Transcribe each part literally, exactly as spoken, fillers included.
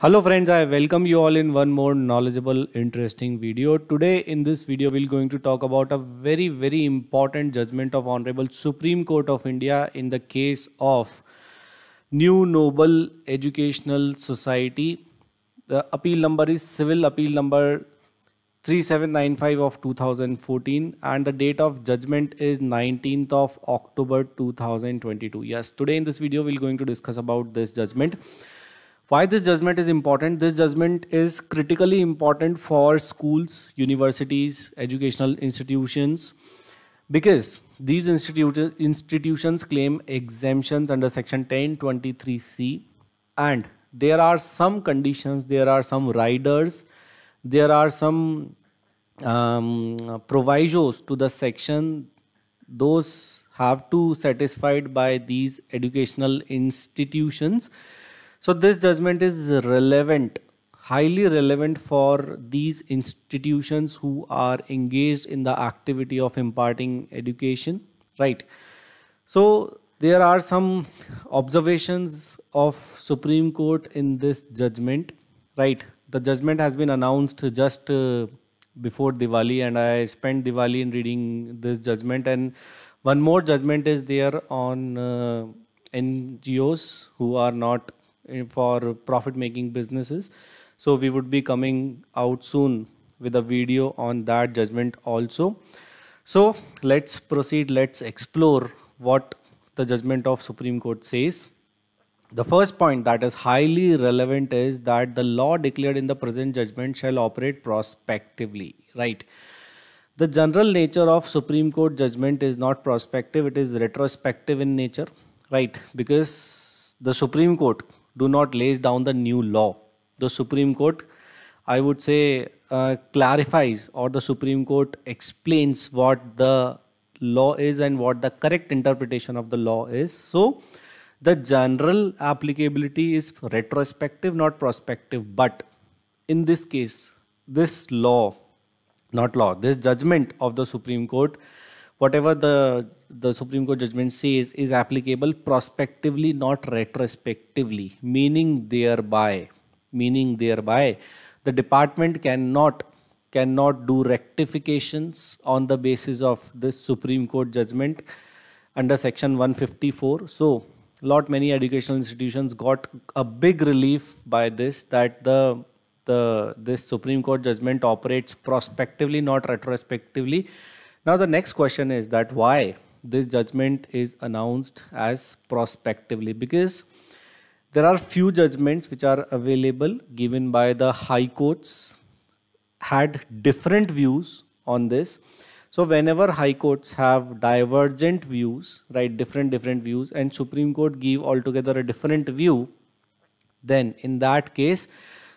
Hello friends, I welcome you all in one more knowledgeable, interesting video. Today in this video we're going to talk about a very very important judgment of Honorable Supreme Court of India in the case of New Noble Educational Society. The appeal number is Civil Appeal number three seven nine five of two thousand fourteen and the date of judgment is nineteenth of October two thousand twenty-two. Yes, today in this video we're going to discuss about this judgment. Why this judgment is important? This judgment is critically important for schools, universities, educational institutions, because these institu institutions claim exemptions under Section ten twenty-three C, and there are some conditions, there are some riders, there are some um, provisos to the section. Those have to be satisfied by these educational institutions. So this judgment is relevant, highly relevant for these institutions who are engaged in the activity of imparting education, right? So there are some observations of Supreme Court in this judgment, right? The judgment has been announced just uh, before Diwali, and I spent Diwali in reading this judgment, and one more judgment is there on uh, N G Os who are not for profit making businesses. So we would be coming out soon with a video on that judgment also. So let's proceed, let's explore what the judgment of Supreme Court says. The first point that is highly relevant is that the law declared in the present judgment shall operate prospectively, right? The general nature of Supreme Court judgment is not prospective, it is retrospective in nature, right? Because the Supreme Court do not lay down the new law. The Supreme Court, I would say, uh, clarifies, or the Supreme Court explains what the law is and what the correct interpretation of the law is. So the general applicability is retrospective, not prospective. But in this case, this law, not law, this judgment of the Supreme Court, whatever the, the Supreme Court judgment says is applicable prospectively, not retrospectively, meaning thereby, meaning thereby, the department cannot, cannot do rectifications on the basis of this Supreme Court judgment under Section one fifty-four. So, lot many educational institutions got a big relief by this, that the, the this Supreme Court judgment operates prospectively, not retrospectively. Now the next question is that why this judgment is announced as prospectively? Because there are few judgments which are available given by the high courts had different views on this. So whenever high courts have divergent views, right, different different views, and Supreme Court give altogether a different view, then in that case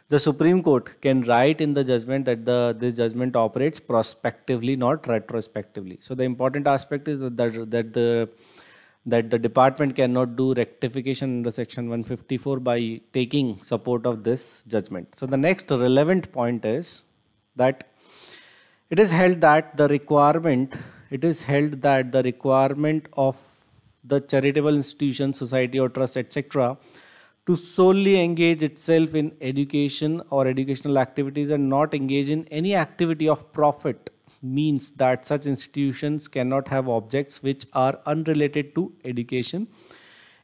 the Supreme Court can write in the judgment that the, this judgment operates prospectively, not retrospectively. So the important aspect is that, that, that, the, that the department cannot do rectification under Section one fifty-four by taking support of this judgment. So the next relevant point is that it is held that the requirement, it is held that the requirement of the charitable institution, society or trust, et cetera to solely engage itself in education or educational activities and not engage in any activity of profit means that such institutions cannot have objects which are unrelated to education.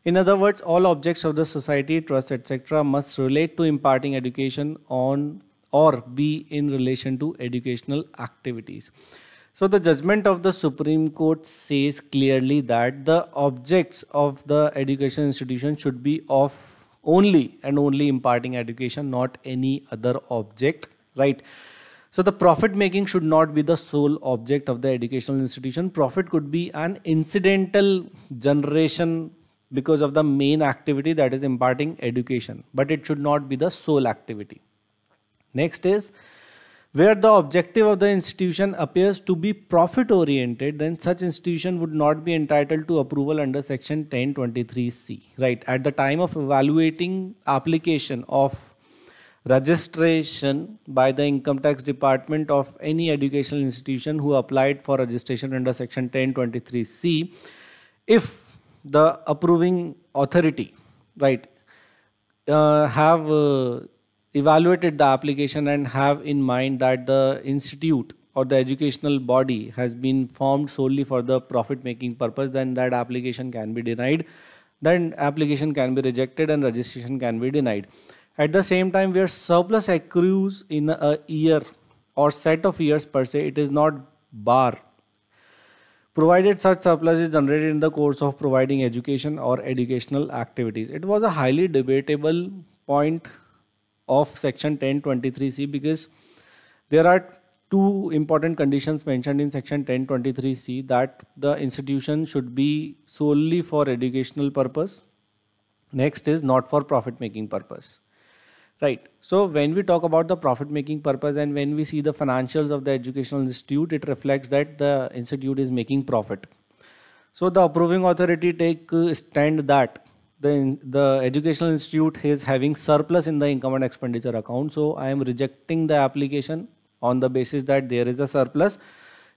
In other words, all objects of the society, trust, et cetera must relate to imparting education on or be in relation to educational activities. So the judgment of the Supreme Court says clearly that the objects of the education institution should be of only and only imparting education, not any other object, right? So the profit making should not be the sole object of the educational institution. Profit could be an incidental generation because of the main activity, that is imparting education, but it should not be the sole activity. Next is, where the objective of the institution appears to be profit oriented, then such institution would not be entitled to approval under Section ten twenty-three C, right? At the time of evaluating application of registration by the Income Tax Department of any educational institution who applied for registration under Section ten twenty-three C, if the approving authority, right, uh, have uh, evaluated the application and have in mind that the institute or the educational body has been formed solely for the profit-making purpose, then that application can be denied. Then application can be rejected and registration can be denied. At the same time, where surplus accrues in a year or set of years per se, it is not barred, provided such surplus is generated in the course of providing education or educational activities. It was a highly debatable point of Section ten twenty-three C, because there are two important conditions mentioned in Section ten twenty-three C, that the institution should be solely for educational purpose. Next is not for profit making purpose. Right. So when we talk about the profit making purpose and when we see the financials of the educational institute, it reflects that the institute is making profit. So the approving authority take stand that the, the educational institute is having surplus in the income and expenditure account. So I am rejecting the application on the basis that there is a surplus.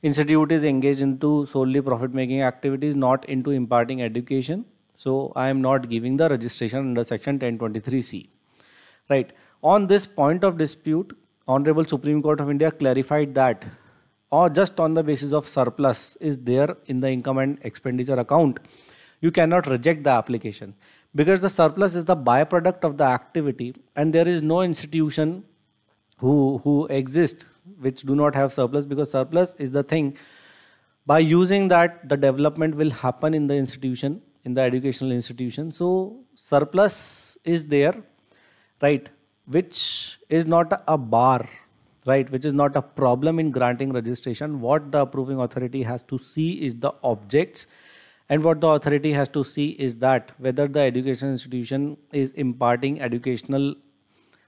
Institute is engaged into solely profit making activities, not into imparting education. So I am not giving the registration under Section ten twenty-three C. Right. On this point of dispute, Honorable Supreme Court of India clarified that or just on the basis of surplus is there in the income and expenditure account, you cannot reject the application, because the surplus is the byproduct of the activity, and there is no institution who, who exist which do not have surplus, because surplus is the thing. By using that, the development will happen in the institution, in the educational institution. So surplus is there. Right, which is not a bar, right, which is not a problem in granting registration. What the approving authority has to see is the objects, and what the authority has to see is that whether the educational institution is imparting educational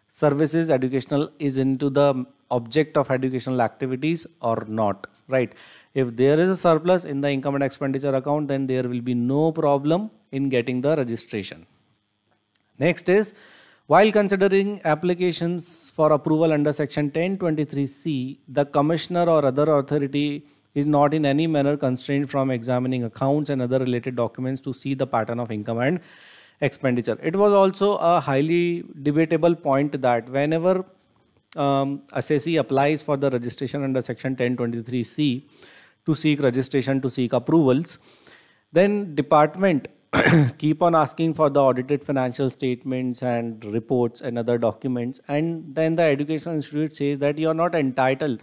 services, educational is into the object of educational activities or not, right. If there is a surplus in the income and expenditure account, then there will be no problem in getting the registration. Next is, while considering applications for approval under Section ten twenty-three C, the commissioner or other authority is not in any manner constrained from examining accounts and other related documents to see the pattern of income and expenditure. It was also a highly debatable point that whenever um, assessee applies for the registration under Section ten twenty-three C to seek registration, to seek approvals, then department keep on asking for the audited financial statements and reports and other documents, and then the educational institute says that you are not entitled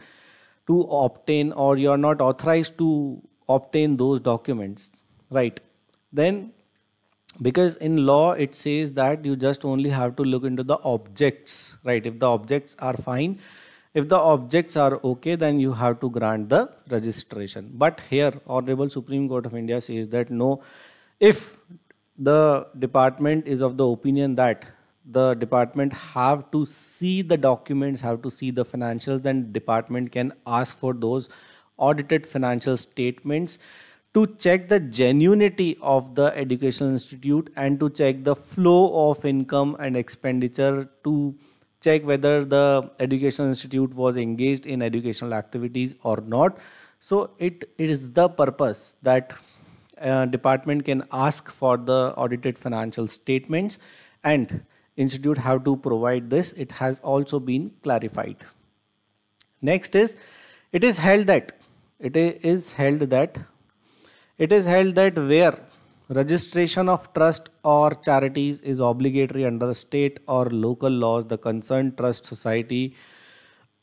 to obtain or you are not authorized to obtain those documents, right? Then, because in law it says that you just only have to look into the objects, right? If the objects are fine, if the objects are okay, then you have to grant the registration. But here, Honorable Supreme Court of India says that no, if the department is of the opinion that the department have to see the documents, have to see the financials, then department can ask for those audited financial statements to check the genuinity of the educational institute and to check the flow of income and expenditure, to check whether the educational institute was engaged in educational activities or not. So it, it is the purpose that Uh, department can ask for the audited financial statements and institute have to provide this. It has also been clarified. Next is, it is held that, it is held that, it is held that where registration of trust or charities is obligatory under state or local laws, the concerned trust society,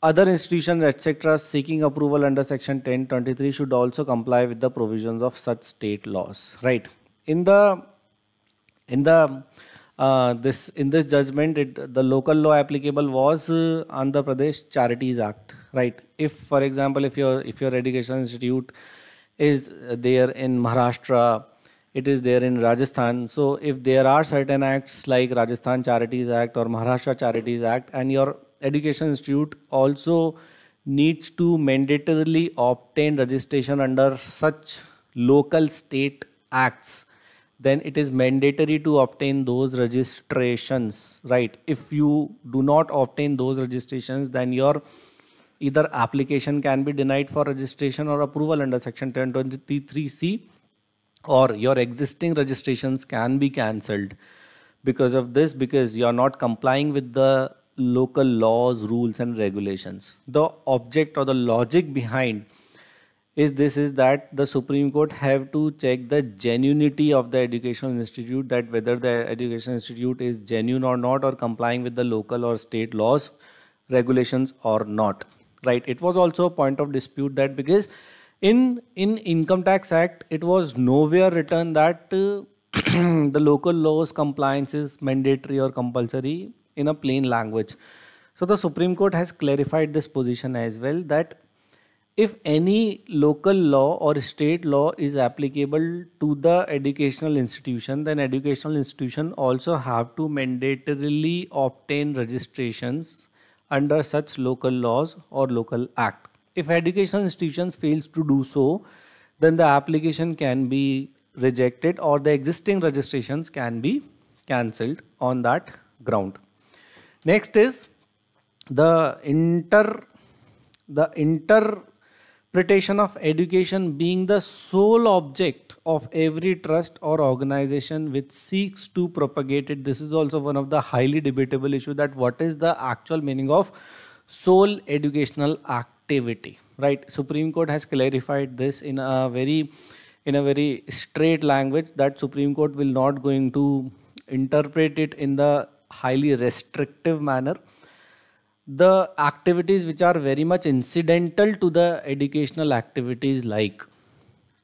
other institutions, et cetera seeking approval under Section ten twenty-three should also comply with the provisions of such state laws. Right. In the in the uh, this in this judgment, it, the local law applicable was uh, Andhra Pradesh Charities Act. Right. If, for example, if your if your educational institute is there in Maharashtra, it is there in Rajasthan. So if there are certain acts like Rajasthan Charities Act or Maharashtra Charities Act, and your education institute also needs to mandatorily obtain registration under such local state acts, then it is mandatory to obtain those registrations, right? If you do not obtain those registrations, then your either application can be denied for registration or approval under Section ten twenty-three C, or your existing registrations can be cancelled because of this, because you are not complying with the local laws, rules and regulations. The object or the logic behind is this is that the Supreme Court have to check the genuinity of the educational institute, that whether the educational institute is genuine or not, or complying with the local or state laws, regulations or not, right? It was also a point of dispute that because in in Income Tax Act, it was nowhere written that uh, the local laws compliance is mandatory or compulsory in a plain language. So the Supreme Court has clarified this position as well, that if any local law or state law is applicable to the educational institution, then educational institution also have to mandatorily obtain registrations under such local laws or local act. If educational institutions fails to do so, then the application can be rejected or the existing registrations can be cancelled on that ground. Next is the inter the inter interpretation of education being the sole object of every trust or organization which seeks to propagate it. This is also one of the highly debatable issue, that what is the actual meaning of sole educational activity, right? Supreme Court has clarified this in a very in a very straight language, that Supreme Court will not going to interpret it in the highly restrictive manner. The activities which are very much incidental to the educational activities, like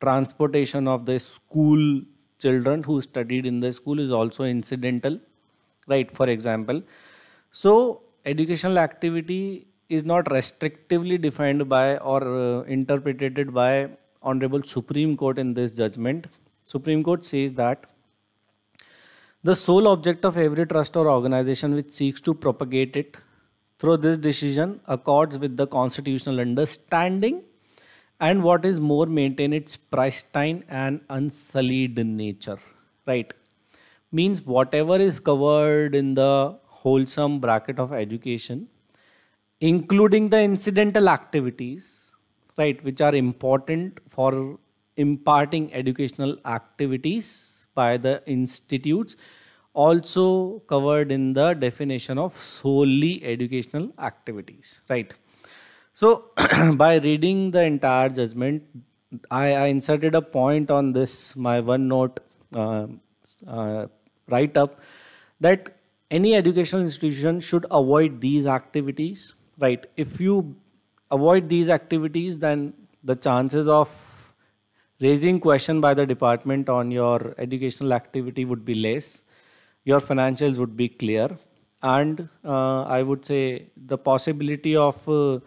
transportation of the school children who studied in the school, is also incidental, right? For example, so educational activity is not restrictively defined by or uh, interpreted by Honorable Supreme Court in this judgment. Supreme Court says that the sole object of every trust or organization which seeks to propagate it through this decision accords with the constitutional understanding, and what is more, maintain its pristine and unsullied nature, right? Means whatever is covered in the wholesome bracket of education, including the incidental activities, right, which are important for imparting educational activities by the institutes, also covered in the definition of solely educational activities, right? So by reading the entire judgment, I, I inserted a point on this, my OneNote uh, uh, write-up, that any educational institution should avoid these activities, right? If you avoid these activities, then the chances of raising question by the department on your educational activity would be less. Your financials would be clear, and uh, I would say the possibility of uh,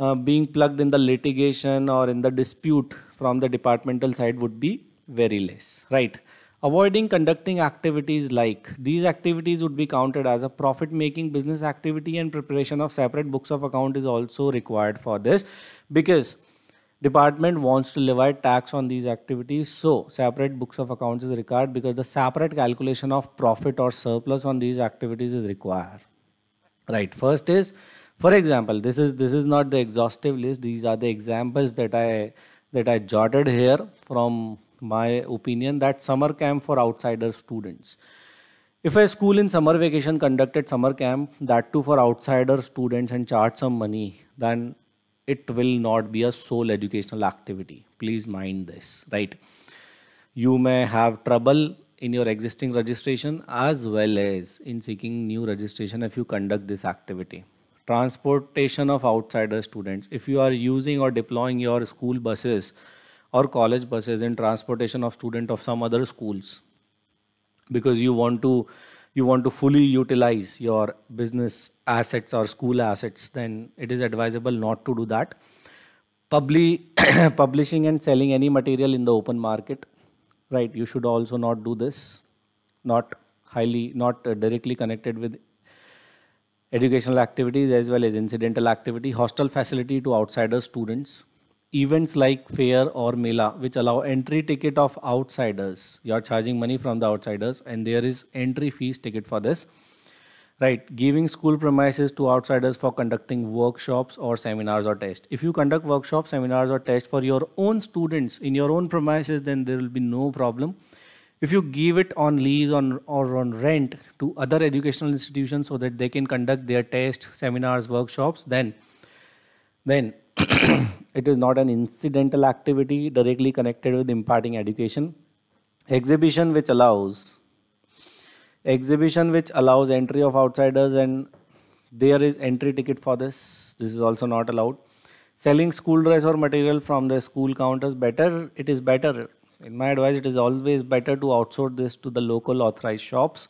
uh, being plugged in the litigation or in the dispute from the departmental side would be very less, right? Avoiding conducting activities like these activities would be counted as a profit-making business activity, and preparation of separate books of account is also required for this, because department wants to levy tax on these activities, so separate books of accounts is required, because the separate calculation of profit or surplus on these activities is required, right? First is, for example, this is this is not the exhaustive list. These are the examples that I that I jotted here from my opinion. That summer camp for outsider students. If a school in summer vacation conducted summer camp, that too for outsider students, and charged some money, then it will not be a sole educational activity. Please mind this, right? You may have trouble in your existing registration as well as in seeking new registration if you conduct this activity. Transportation of outsider students. If you are using or deploying your school buses or college buses in transportation of students of some other schools, because you want to you want to fully utilize your business assets or school assets, then it is advisable not to do that. Publi publishing and selling any material in the open market, right? You should also not do this. Not highly, not uh, directly connected with educational activities as well as incidental activity. Hostel facility to outsider students. Events like fair or mela, which allow entry ticket of outsiders. You are charging money from the outsiders, and there is entry fees ticket for this, right? Giving school premises to outsiders for conducting workshops or seminars or tests. If you conduct workshops, seminars or tests for your own students in your own premises, then there will be no problem. If you give it on lease on or on rent to other educational institutions so that they can conduct their tests, seminars, workshops, then then it is not an incidental activity directly connected with imparting education. Exhibition which allows exhibition which allows entry of outsiders, and there is entry ticket for this. This is also not allowed. Selling school dress or material from the school counters, better, it is better. In my advice, it is always better to outsource this to the local authorized shops.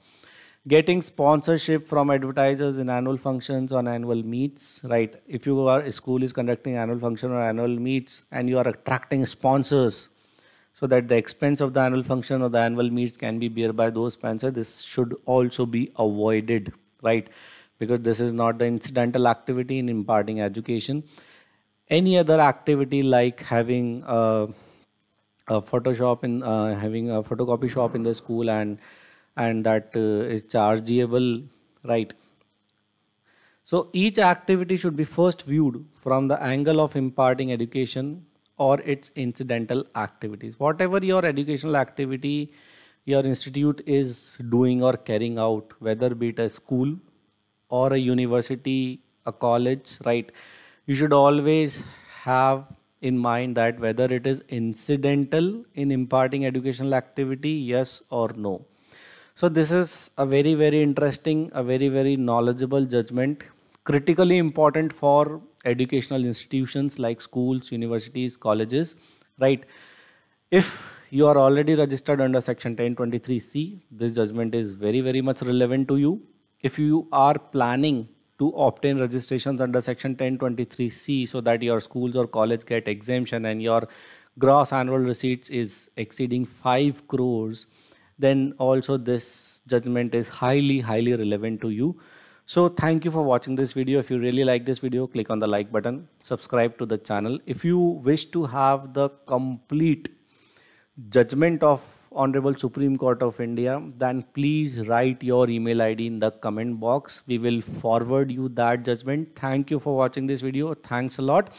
Getting sponsorship from advertisers in annual functions on annual meets, right? If you are, a school is conducting annual function or annual meets and you are attracting sponsors so that the expense of the annual function or the annual meets can be borne by those sponsors, this should also be avoided, right? Because this is not the incidental activity in imparting education. Any other activity like having a, a Photoshop in uh, having a photocopy shop in the school, and and that uh, is chargeable, right? So each activity should be first viewed from the angle of imparting education or its incidental activities. Whatever your educational activity your institute is doing or carrying out, whether be it a school or a university, a college, right? You should always have in mind that whether it is incidental in imparting educational activity, yes or no. So this is a very, very interesting, a very, very knowledgeable judgment, critically important for educational institutions like schools, universities, colleges, right? If you are already registered under Section ten twenty-three C, this judgment is very, very much relevant to you. If you are planning to obtain registrations under Section ten twenty-three C so that your schools or college get exemption and your gross annual receipts is exceeding five crores, then also this judgment is highly, highly relevant to you. So thank you for watching this video. If you really like this video, click on the like button, subscribe to the channel. If you wish to have the complete judgment of Honorable Supreme Court of India, then please write your email I D in the comment box. We will forward you that judgment. Thank you for watching this video. Thanks a lot.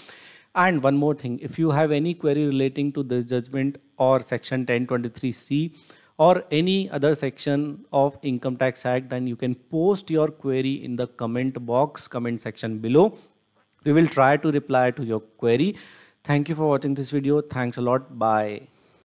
And one more thing, if you have any query relating to this judgment or Section ten twenty-three C or any other section of Income Tax Act, then you can post your query in the comment box, comment section below. We will try to reply to your query. Thank you for watching this video. Thanks a lot. Bye.